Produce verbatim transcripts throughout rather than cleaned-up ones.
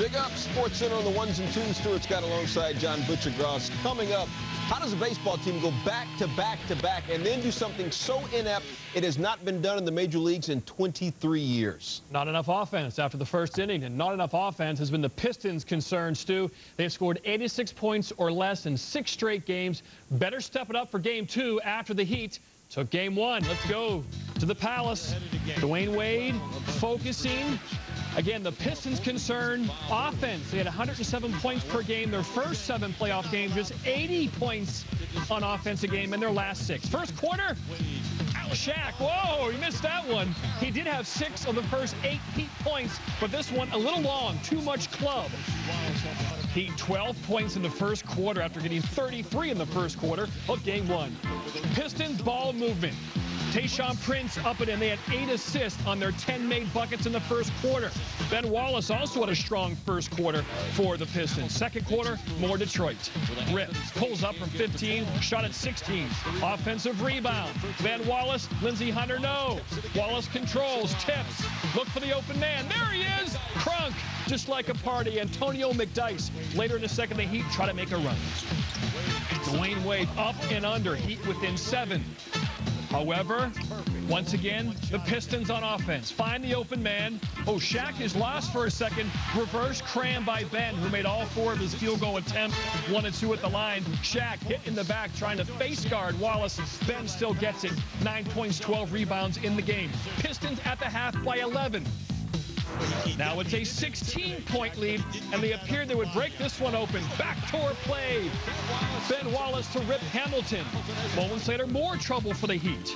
Big up, Sports Center on the ones and twos. Stuart Scott alongside John Buccigross. Coming up, how does a baseball team go back to back to back and then do something so inept it has not been done in the major leagues in twenty-three years? Not enough offense after the first inning, and not enough offense has been the Pistons' concern, Stu. They've scored eighty-six points or less in six straight games. Better step it up for game two after the Heat took game one. Let's go to the Palace. Dwyane Wade focusing. Again, the Pistons' concern, offense. They had one hundred seven points per game. Their first seven playoff games, just eighty points on offense a game in their last six. First quarter, Shaq, whoa, he missed that one. He did have six of the first eight Heat points, but this one a little long, too much club. Heat twelve points in the first quarter after getting thirty-three in the first quarter of game one. Pistons ball movement. Tayshaun Prince up it, and they had eight assists on their ten made buckets in the first quarter. Ben Wallace also had a strong first quarter for the Pistons. Second quarter, more Detroit. Rip pulls up from fifteen, shot at sixteen. Offensive rebound. Ben Wallace, Lindsey Hunter, no. Wallace controls, tips, look for the open man. There he is, crunk, just like a party. Antonio McDyess. Later in the second, the Heat try to make a run. Dwyane Wade up and under, Heat within seven. However, once again, the Pistons on offense. Find the open man. Oh, Shaq is lost for a second. Reverse cram by Ben, who made all four of his field goal attempts. One and two at the line. Shaq hit in the back, trying to face guard Wallace. Ben still gets it. Nine points, twelve rebounds in the game. Pistons at the half by eleven. Now it's a sixteen point lead, and they appeared they would break this one open. Backdoor play. Ben Wallace to Rip Hamilton. Moments later, more trouble for the Heat.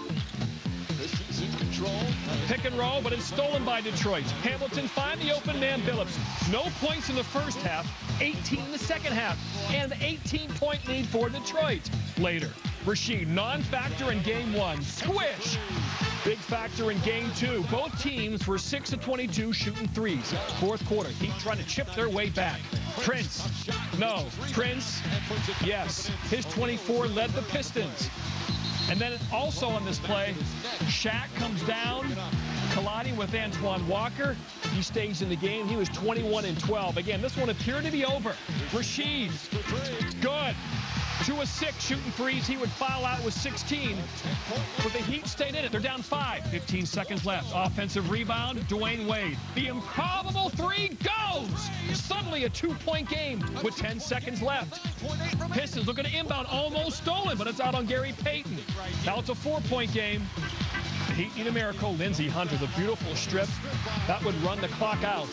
Pick and roll, but it's stolen by Detroit. Hamilton find the open man, Billups. No points in the first half, eighteen in the second half, and an eighteen point lead for Detroit. Later, Rasheed, non-factor in game one. Squish! Big factor in game two. Both teams were six of twenty-two shooting threes. Fourth quarter, Heat trying to chip their way back. Prince, no. Prince, yes. His twenty-four led the Pistons. And then also on this play, Shaq comes down, colliding with Antoine Walker. He stays in the game. He was twenty-one and twelve. Again, this one appeared to be over. Rasheed, good. Two of six shooting threes. He would foul out with sixteen, but the Heat stayed in it. They're down five. fifteen seconds left. Offensive rebound, Dwyane Wade. The improbable three goes! Suddenly a two-point game with ten seconds left. Pistons looking to inbound. Almost stolen, but it's out on Gary Payton. Now it's a four-point game. The Heat need a miracle. Lindsey Hunter, the beautiful strip. That would run the clock out.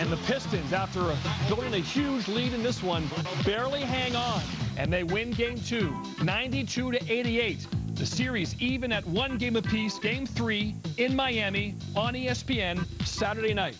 And the Pistons, after building a huge lead in this one, barely hang on, and they win game two, ninety-two to eighty-eight. The series even at one game apiece, game three in Miami on E S P N Saturday night.